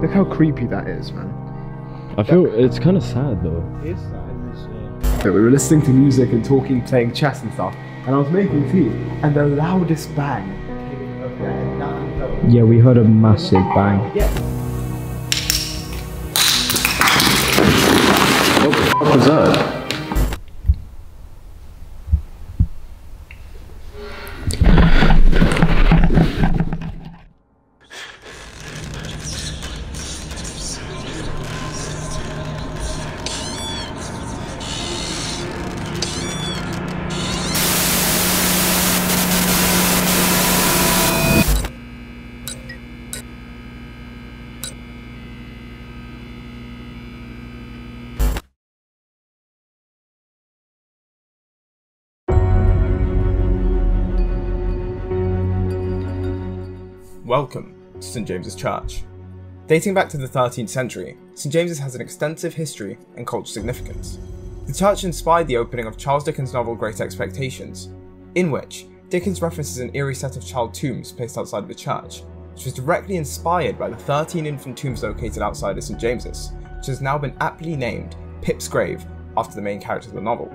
Look how creepy that is, man. I feel it's kind of sad though. It is sad. So we were listening to music and talking, playing chess and stuff, and I was making tea, and the loudest bang. Yeah, we heard a massive bang. Yeah. What was that? Welcome to St. James's Church. Dating back to the 13th century, St. James's has an extensive history and cultural significance. The church inspired the opening of Charles Dickens' novel Great Expectations, in which Dickens references an eerie set of child tombs placed outside of the church, which was directly inspired by the 13 infant tombs located outside of St. James's, which has now been aptly named Pip's Grave after the main character of the novel.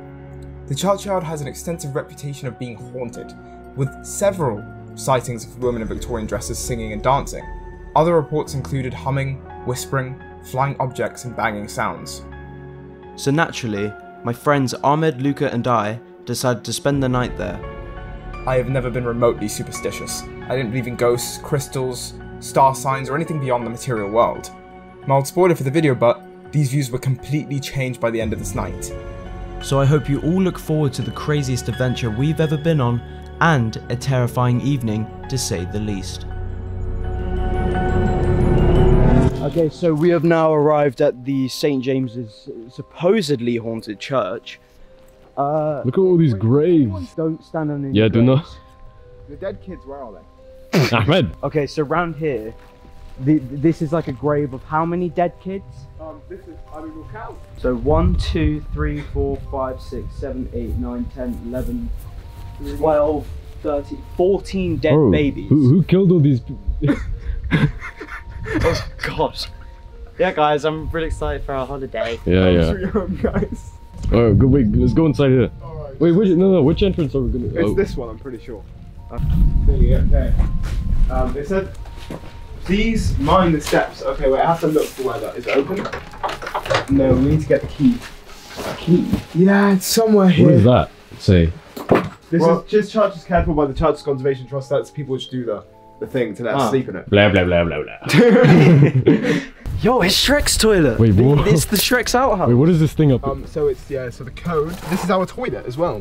The churchyard has an extensive reputation of being haunted, with several sightings of women in Victorian dresses singing and dancing. Other reports included humming, whispering, flying objects and banging sounds. So naturally, my friends Ahmed, Luca and I decided to spend the night there. I have never been remotely superstitious. I didn't believe in ghosts, crystals, star signs or anything beyond the material world. Mild spoiler for the video, but these views were completely changed by the end of this night. So I hope you all look forward to the craziest adventure we've ever been on, and a terrifying evening, to say the least. Okay, so we have now arrived at the St. James's supposedly haunted church. Look at all these graves. Don't stand on any graves. Do not. The dead kids, where are they? Ahmed. Okay, so round here, this is like a grave of how many dead kids? This is, I mean, we'll count. So 1, 2, 3, 4, 5, 6, 7, 8, 9, 10, 11, 12, 13, 14 dead babies. Who killed all these people? Oh gosh. Yeah guys, I'm really excited for our holiday. Yeah. Sure guys. Oh, good week. Let's go inside here. Right. Wait, which entrance are we going to? It's this one, I'm pretty sure. There you go. Okay. They said, please mind the steps. Okay, wait, I have to look for where that is. Open? No, we need to get the key. Yeah, it's somewhere here. What is that? Say. This is just church is cared for by the Church Conservation Trust. That's people which do the thing to let us sleep in it. Blah, blah, blah, blah, blah. Yo, it's Shrek's toilet. Wait, what? It's the Shrek's outhouse. Wait, what is this thing up? So it's, yeah, so the code. This is our toilet as well.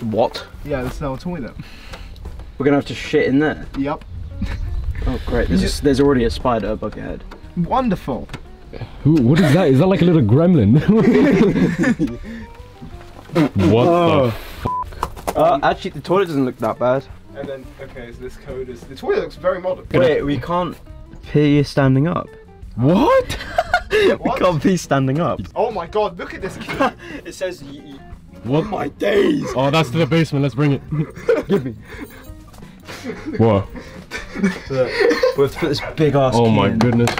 What? Yeah, this is our toilet. We're gonna have to shit in there? Yep. Oh, great. There's already a spider above your head. Wonderful. What is that? Is that like a little gremlin? What the f***? Actually, the toilet doesn't look that bad. And then, okay, so this code is... The toilet looks very modern. Wait, we can't pee standing up. What? We can't pee standing up. Oh my god, look at this key. It says... What? My days! Oh, that's to the basement, let's bring it. Give me. What? So, we'll put this big ass key in. Oh my goodness.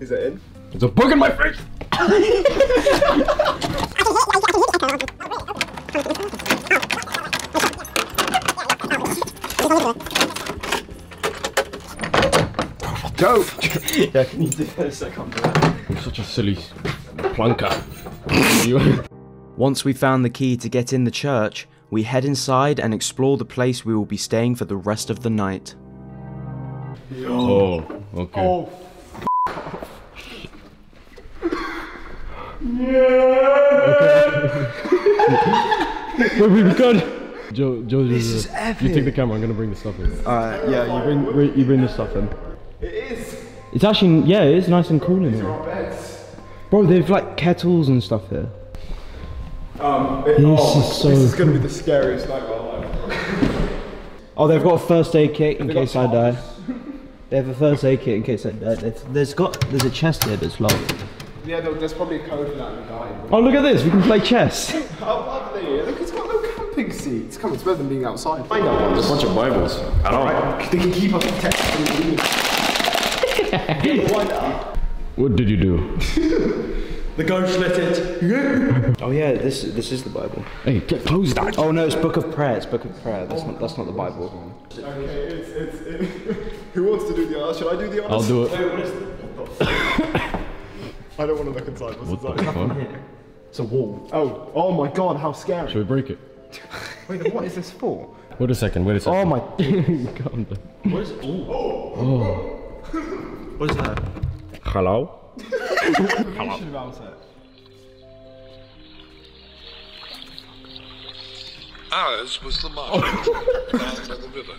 Is it in? There's a bug in my fridge! Dope! Yeah, can you do this? I can't do that. I'm such a silly plunker. Once we found the key to get in the church, we head inside and explore the place we will be staying for the rest of the night. Yo. Oh, okay. Oh, yeah. Okay. Wait, we can't. Joe, this is epic. You take the camera. I'm gonna bring the stuff in. Yeah, you bring the stuff in. It is. It's actually, yeah, it is nice and cool in here. Bro, they've like kettles and stuff here. This is gonna be the scariest night of our life. Oh, they've got a first aid kit in case I die. They have a first aid kit in case I die. There's a chest here that's locked. Yeah, there's probably a code for that in the guide. Oh, look at this. We can play chess. How lovely! Look, it's got no camera. camping seats. Come, it's better than being outside. Find out. There's a bunch of Bibles. I don't know. They can keep up the text. What did you do? The ghost let it. Oh yeah, this is the Bible. Hey, close that. Oh no, it's Book of Prayer. It's Book of Prayer. That's not the Bible. Okay, who wants to do the honors? Should I do the honors? I'll do it. Wait, what is the... What the fuck? I don't want to look inside. What's inside? It's a wall. Oh my God, how scary! Should we break it? Wait, what is this for? Wait a second. Wait a second. Oh my God. What is? Oh. What is that? Hello. Ours was the market down by the river.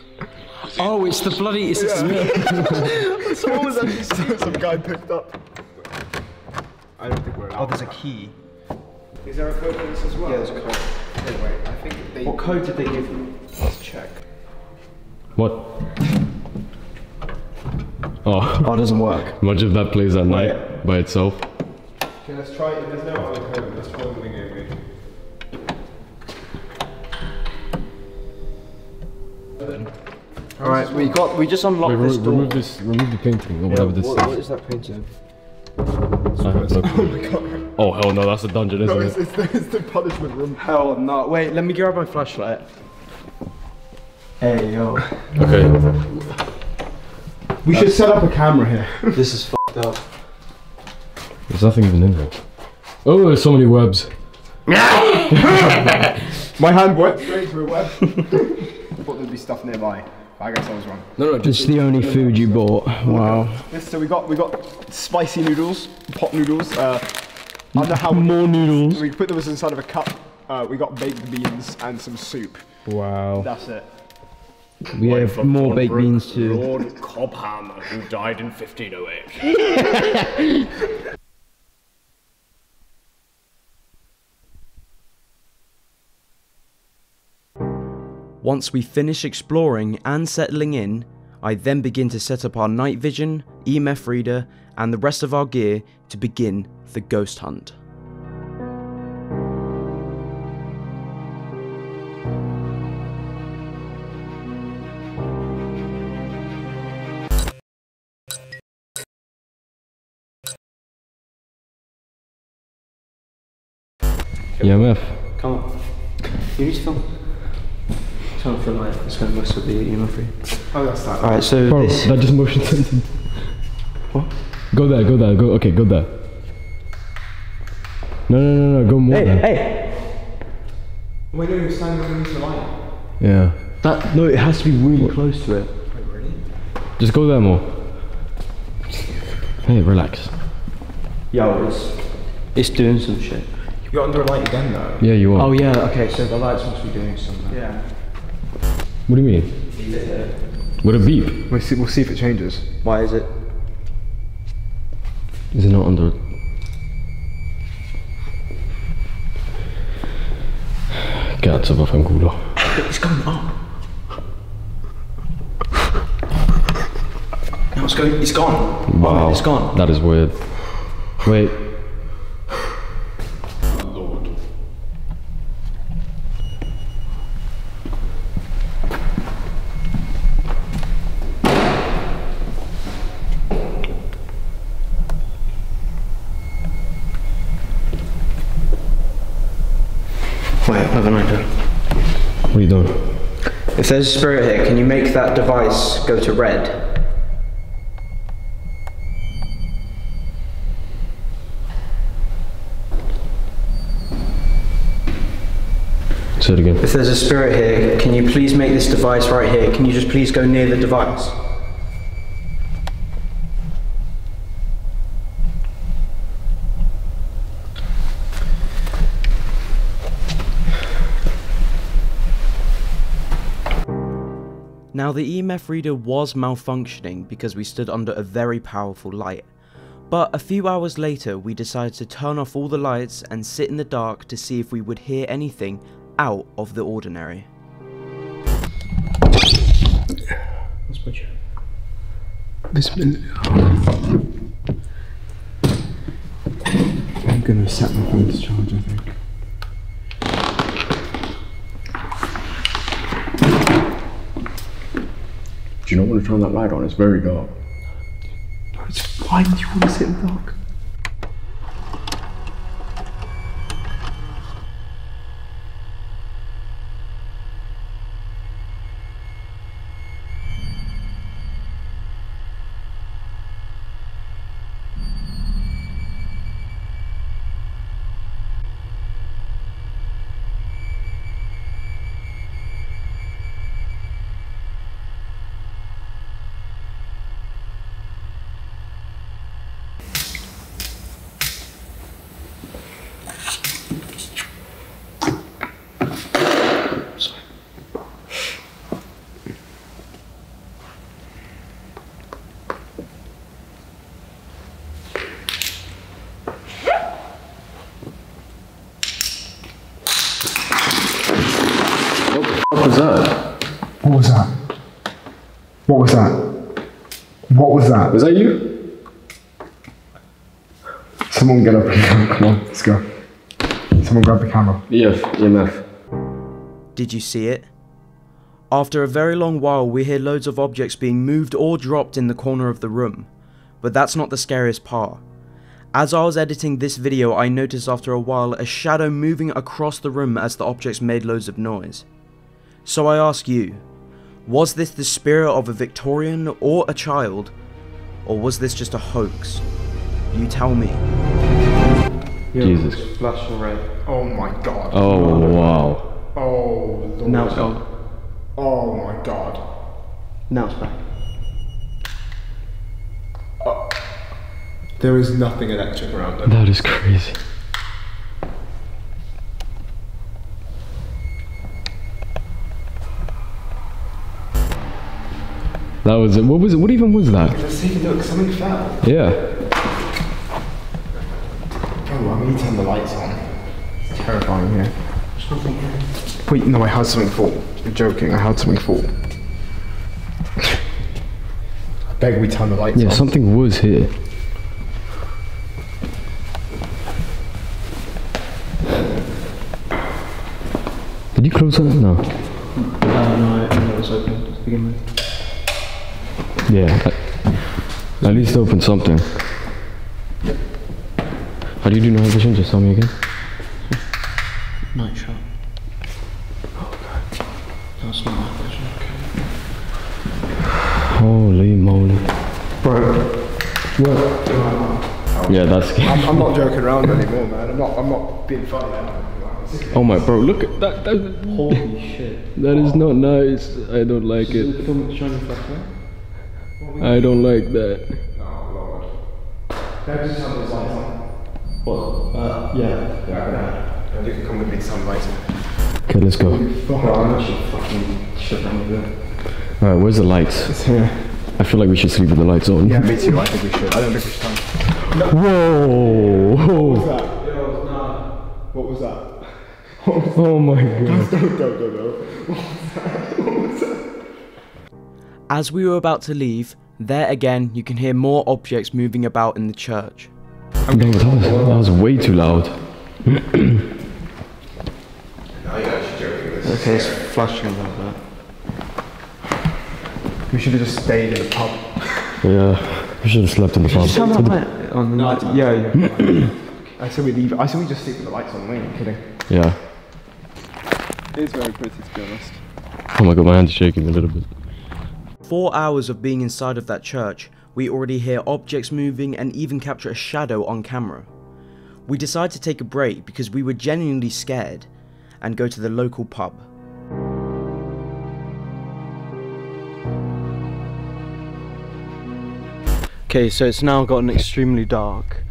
Oh, it's the bloody... It's yeah. Someone was actually seeing some guy picked up. I don't think we're allowed. Oh, there's a key. Is there a code for this as well? Yeah, there's a code. Anyway, I think they... What code did they give them? Let's check. What? Oh, it doesn't work. Much of that plays at night by itself. Okay, let's try it. There's no other code. Let's try something here. All right, we just unlocked this door. Remove the painting or whatever this is. What is that painting? Oh hell no, that's a dungeon, isn't it? It's the punishment room. Hell no. Wait, let me grab my flashlight. Hey yo. Okay. We should set up a camera here. This is fucked up. There's nothing even in there. Oh, there's so many webs. My hand went straight through a web. I thought there'd be stuff nearby. I guess I was wrong. No, just it's the only food you bought. Wow. Yes, so we got spicy noodles, pot noodles. I don't know how more noodles. We put those inside of a cup. We got baked beans and some soup. Wow. That's it. We have more baked beans too. Lord Cobham, who died in 1508. Once we finish exploring and settling in, I then begin to set up our night vision, EMF reader, and the rest of our gear to begin the ghost hunt. EMF. Come on. You need to film. Turn off the light. It's going to mess with the EMF reader. Oh, that's that. Alright, so this... That just motion sensing. What? Go there, go there, go... Okay, go there. No, go more there. Hey! Wait, no, you're standing underneath the light. Yeah. No, it has to be really close to it. Wait, really? Just go there more. Hey, relax. Yo, it's doing some shit. You're under a light again though. Yeah, you are. Oh yeah, okay, so the lights must be doing something. Yeah. What do you mean? Leave it here. What a beep. We'll see if it changes. Why is it? Is it not under... Cazzo vaffanculo. It's going up. No, it's gone. Wow. Oh, man, it's gone. That is weird. Wait. What are you doing? If there's a spirit here, can you make that device go to red? Say it again. If there's a spirit here, can you please make this device right here? Can you just please go near the device? Now the EMF reader was malfunctioning because we stood under a very powerful light, but a few hours later we decided to turn off all the lights and sit in the dark to see if we would hear anything out of the ordinary. I'm gonna set my phone to charge, I think. Do you not want to turn that light on? It's very dark. No, it's fine. Do you want to sit in the dark? What was that? Was that you? Someone get up and go. Come on, let's go. Someone grab the camera. Yes, EMF. Did you see it? After a very long while, we hear loads of objects being moved or dropped in the corner of the room. But that's not the scariest part. As I was editing this video, I noticed after a while a shadow moving across the room as the objects made loads of noise. So I ask you, was this the spirit of a Victorian or a child? Or was this just a hoax? You tell me. Jesus. Flash array. Oh my god. Oh wow. Oh Lord. Now it's gone. Oh my god. Now it's back. Oh. There is nothing electric around it. That is crazy. That was it. What was it? What even was that? Let's take a look. Something fell. Yeah. Oh, I need to turn the lights on. It's terrifying here. There's nothing here. Wait, no, I heard something fall. I'm joking. I heard something fall. I beg we turn the lights on. Yeah, something was here. Did you close that? No. No, it was open to begin with. Yeah, at least open something. How do you do night vision? Just tell me again. Night shot. Oh god. That's not night vision, okay. Holy moly. Bro. What? Yeah, that's scary. I'm not joking around anymore, man. I'm not being funny anymore. Oh my bro, look at that. Holy shit. That is not nice. I don't like it. I don't like that. Oh lord. Can I just turn those lights on? What? Yeah. Yeah, I can. You can come with me to turn the lights on. Okay, let's go. I'm actually fucking shut down with it. Alright, where's the lights? It's here. I feel like we should sleep with the lights on. Yeah, me too, I think we should. I don't think we should turn. No. Whoa! What was that? Yo, nah. What was that? What was that? Oh my god. Go. What was that? As we were about to leave, there again, you can hear more objects moving about in the church. No, that was way too loud. Okay, it's flashing like that. We should have just stayed in the pub. Yeah, we should have slept in the pub. Yeah. I said we leave. I said we just sleep with the lights on. Wait, I'm kidding. Yeah. It is very pretty, to be honest. Oh my god, my hand's shaking a little bit. 4 hours of being inside of that church, we already hear objects moving and even capture a shadow on camera. We decide to take a break because we were genuinely scared and go to the local pub. Okay, so it's now gotten extremely dark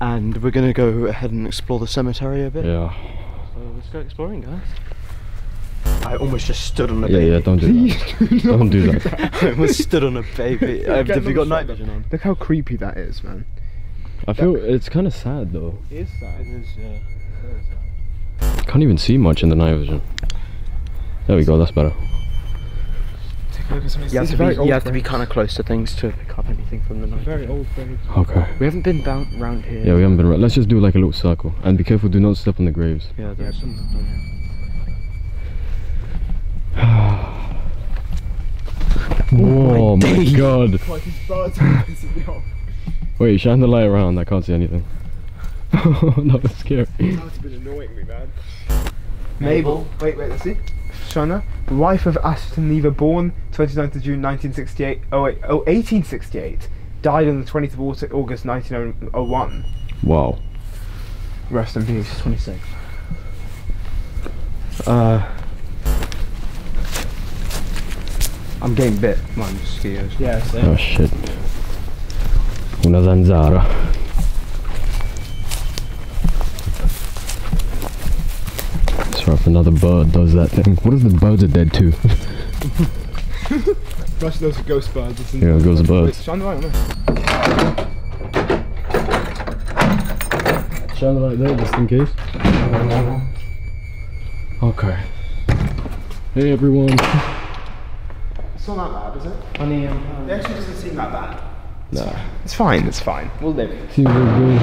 and we're gonna go ahead and explore the cemetery a bit. Yeah. So let's go exploring, guys. I almost just stood on a baby. Yeah, don't do that. Don't do that. I almost stood on a baby. Have you got night vision on? Look how creepy that is, man. I feel it's kind of sad, though. It is sad. It is, yeah. Very sad. Can't even see much in the night vision. There we go, that's better. Take a look at some of these. You have to be kind of close to things to pick up anything from the night. Very old, very old. Okay. We haven't been round here. Yeah, we haven't been round. Let's just do like a little circle. And be careful, do not step on the graves. Yeah, there's some. Oh my god. Wait, shine the light around, I can't see anything. That was scary. That's been annoying me, man. Mabel. Wait, let's see. Shana, wife of Ashton Lever, born 29th of June 1968. Oh wait, oh 1868. Died on the 20th of August 1901. Wow. Rest in peace. 26. I'm getting bit by mosquitoes. Yeah, same. Oh shit. Una zanzara. Sorry if another bird does that thing. What if the birds are dead too? Rush, those are ghost birds. It's yeah, ghost birds. Wait, shine the light on this. Shine the light there just in case. Okay. Hey everyone. It's not that bad, is it? Funny, it actually doesn't seem that bad. No. Nah. It's fine, it's fine. We'll live. Seems really good.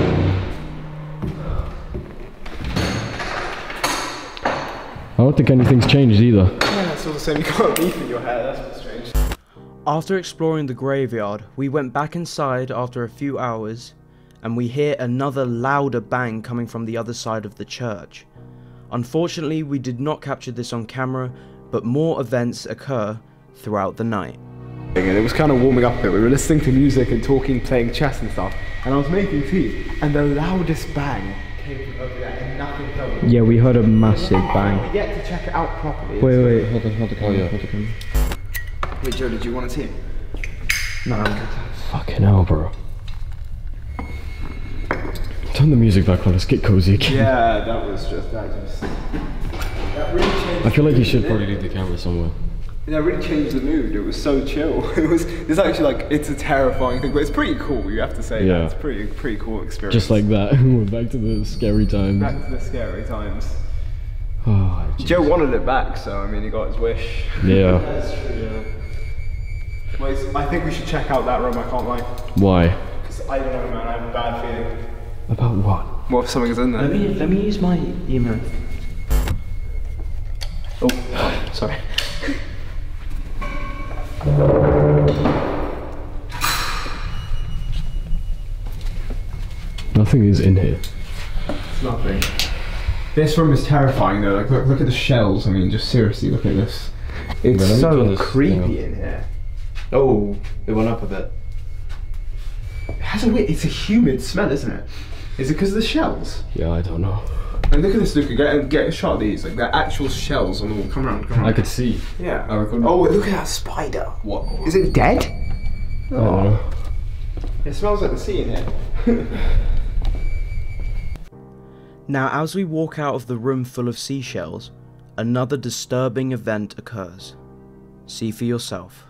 I don't think anything's changed either. Yeah, it's all the same. You can't leave in your hair, that's what's strange. After exploring the graveyard, we went back inside after a few hours, and we hear another louder bang coming from the other side of the church. Unfortunately, we did not capture this on camera, but more events occur throughout the night. And it was kind of warming up a bit. We were listening to music and talking, playing chess and stuff, and I was making tea, and the loudest bang came from over there, and nothing fell. Yeah, we heard a massive bang. We get to check it out properly. Wait, hold the camera, hold the camera. Wait, Joe, did you want a tea? No, I'm good. Fucking hell, bro. Turn the music back on, let's get cozy again. Yeah, that really changed. I feel like you should probably leave the camera somewhere. And that really changed the mood. It was so chill. It's actually like, it's a terrifying thing, but it's pretty cool. You have to say that. It's pretty cool experience. Just like that, we're back to the scary times. Back to the scary times. Oh, Joe wanted it back, so I mean, he got his wish. Yeah. That's true. Yeah. Wait, I think we should check out that room. I can't lie. Why? Because I don't know, man. I have a bad feeling. About what? What if something's in there? Let me use my email. Oh, sorry. Nothing is in here. It's nothing. This room is terrifying though. Like, look at the shells. I mean, just seriously, look at this. It's so creepy in here. Oh, it went up a bit. It has a weird. It's a humid smell, isn't it? Is it because of the shells? Yeah, I don't know. And look at this, Luca. Get a shot of these. Like they're actual shells on the wall. Come around. I could see. Yeah. Oh, look at that spider. What? Is it dead? Oh. It smells like the sea in here. Now, as we walk out of the room full of seashells, another disturbing event occurs. See for yourself.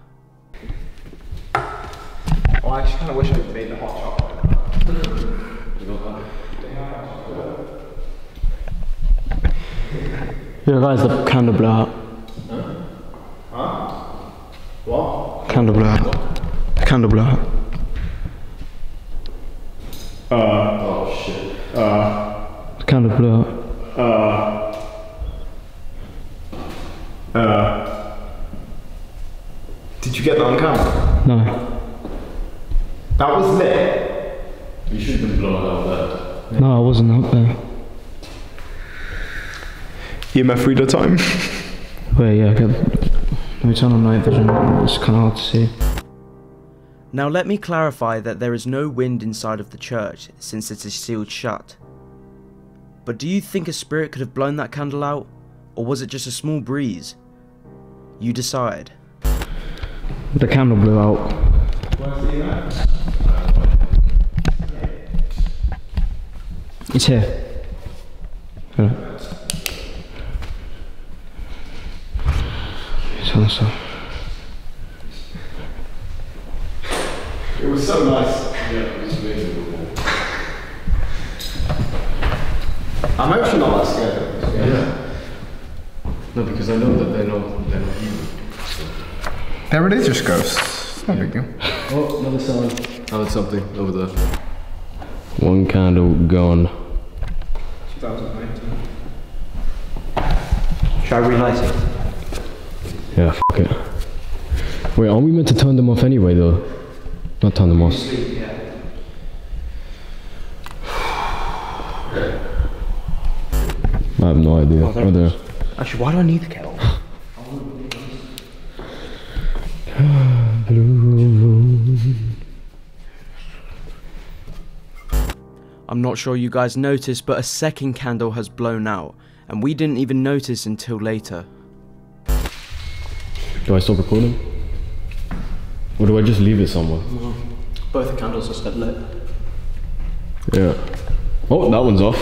Oh, I actually kind of wish I had made the hot chocolate. Yeah, that is a candle. Huh? What? Candle. Oh shit. Candle. Did you get that on camera? No. That was lit. You should have been blown out there. No, I wasn't out there. EMF reader time. Wait, yeah, let me turn on night vision, it's kind of hard to see. Now let me clarify that there is no wind inside of the church, since it is sealed shut. But do you think a spirit could have blown that candle out? Or was it just a small breeze? You decide. The candle blew out. It's here. Yeah. It was so nice. Yeah, it was amazing. I'm actually not that scared. Yeah. No, because I know that they're not human. So. They're religious ghosts. No big deal. Oh, another sign. I had something over there. One candle gone. 2019. Shall I relight it? Yeah, f*** it. Wait, aren't we meant to turn them off anyway, though? Not turn them off. I have no idea. Oh, there it is. Actually, why do I need the kettle? I'm not sure you guys noticed, but a second candle has blown out, and we didn't even notice until later. Do I stop recording? Or do I just leave it somewhere? No. Both the candles are still lit. Yeah. Oh, that one's off.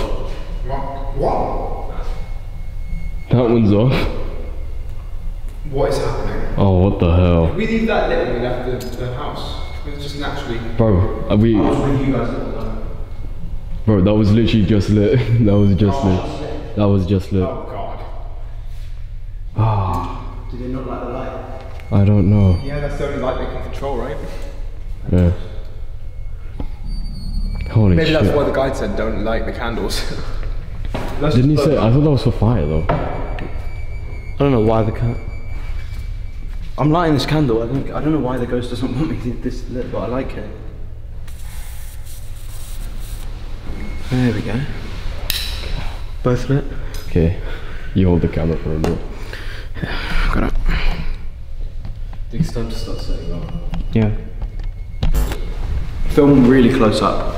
What? That one's off. What is happening? Oh, what the hell? If we leave that lit when we left the house, it's just naturally... Bro, bro, that was literally just lit. That was just lit. Oh, God. Ah. Did they not like the light? I don't know. Yeah, that's the only light they can control, right? Yeah. Holy shit. Maybe that's why the guide said don't light the candles. Didn't he say? I thought that was for fire, though. I don't know why the cat. I'm lighting this candle. I don't know why the ghost doesn't want me to get this lit, but I like it. There we go. Both lit. Okay, you hold the camera for a minute. Yeah, got it. I think it's time to start setting up. Yeah. Film really close up.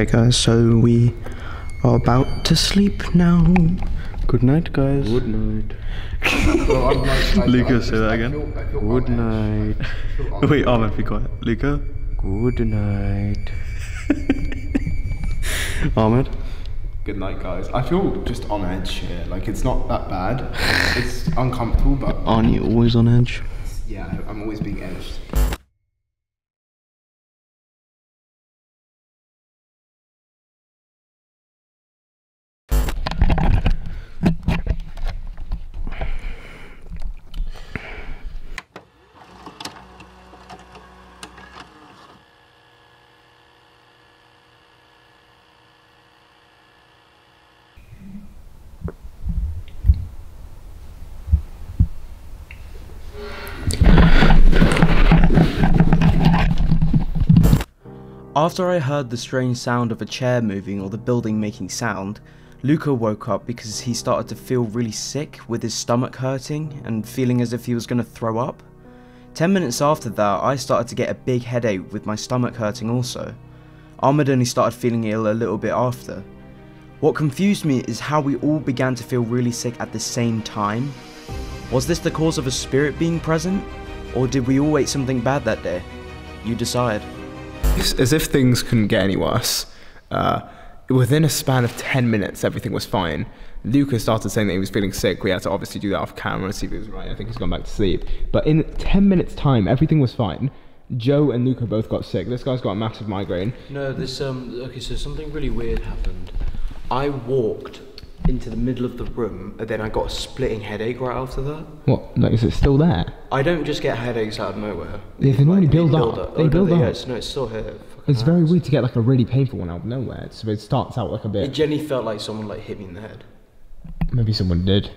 Okay guys, so we are about to sleep now. Good night guys. Good night. Luca, say that again. Good night. Wait, Ahmed, be quiet. Luca. Good night. Ahmed. Good night guys. I feel just on edge here. Like, it's not that bad. It's uncomfortable, but... Aren't you always on edge? Yeah, I'm always being edged. After I heard the strange sound of a chair moving or the building making sound, Luca woke up because he started to feel really sick with his stomach hurting and feeling as if he was going to throw up. 10 minutes after that, I started to get a big headache with my stomach hurting also. Ahmed only started feeling ill a little bit after. What confused me is how we all began to feel really sick at the same time. Was this the cause of a spirit being present? Or did we all eat something bad that day? You decide. As if things couldn't get any worse. Within a span of 10 minutes, everything was fine. Luca started saying that he was feeling sick. We had to obviously do that off camera and see if he was right. I think he's gone back to sleep. But in 10 minutes time, everything was fine. Joe and Luca both got sick. This guy's got a massive migraine. No, this, okay, so something really weird happened. I walked into the middle of the room, and then I got a splitting headache right after that. What? Like, is it still there? I don't just get headaches out of nowhere. Yeah, they normally build up. They build up. Yeah, no, it's still here. It's very weird to get like a really painful one out of nowhere. It starts out like a bit. It genuinely felt like someone like hit me in the head. Maybe someone did.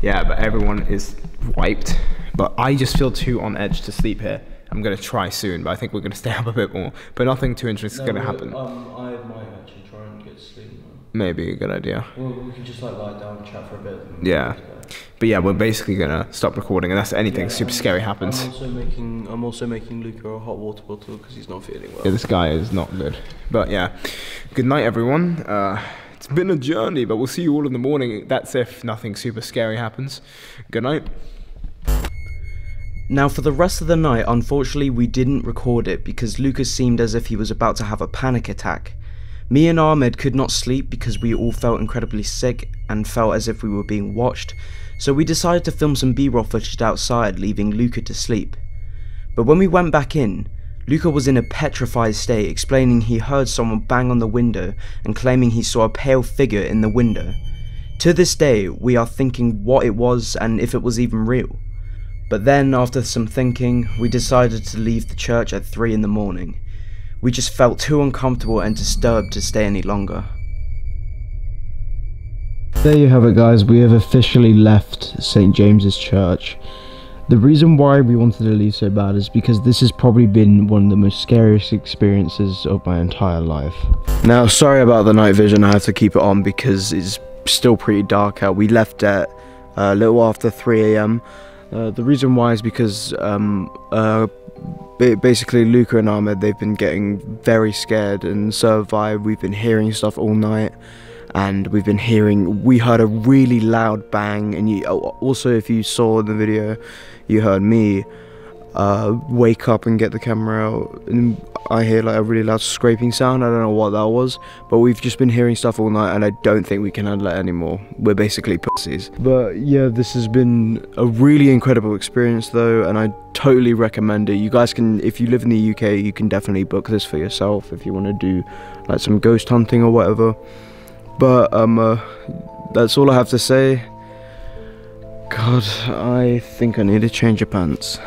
Yeah, but everyone is wiped. But I just feel too on edge to sleep here. I'm gonna try soon, but I think we're gonna stay up a bit more. But nothing too interesting is gonna happen. I might actually try and get sleep now. Maybe a good idea. Well, we can just like lie down and chat for a bit. Yeah. But yeah, we're basically gonna stop recording unless anything super scary happens. I'm also making Luca a hot water bottle because he's not feeling well. Yeah, this guy is not good. But yeah, good night everyone. It's been a journey, but we'll see you all in the morning. That's if nothing super scary happens. Good night. Now for the rest of the night, unfortunately we didn't record it because Luca seemed as if he was about to have a panic attack. Me and Ahmed could not sleep because we all felt incredibly sick and felt as if we were being watched, so we decided to film some b-roll footage outside, leaving Luca to sleep. But when we went back in, Luca was in a petrified state, explaining he heard someone bang on the window and claiming he saw a pale figure in the window. To this day, we are thinking what it was and if it was even real. But then, after some thinking, we decided to leave the church at 3 in the morning. We just felt too uncomfortable and disturbed to stay any longer. There you have it, guys, we have officially left St. James's Church. The reason why we wanted to leave so bad is because this has probably been one of the most scariest experiences of my entire life. Now, sorry about the night vision, I have to keep it on because it's still pretty dark out. We left at a little after 3 AM. The reason why is because basically Luca and Ahmed, they've been getting very scared, and so have I. We've been hearing stuff all night. And we heard a really loud bang, and also if you saw in the video, you heard me wake up and get the camera out, and I hear like a really loud scraping sound. I don't know what that was, but we've just been hearing stuff all night, and I don't think we can handle it anymore. We're basically pussies. But yeah, this has been a really incredible experience though, and I totally recommend it. You guys can, if you live in the UK, you can definitely book this for yourself if you want to do like some ghost hunting or whatever. But that's all I have to say. God, I think I need to change your pants.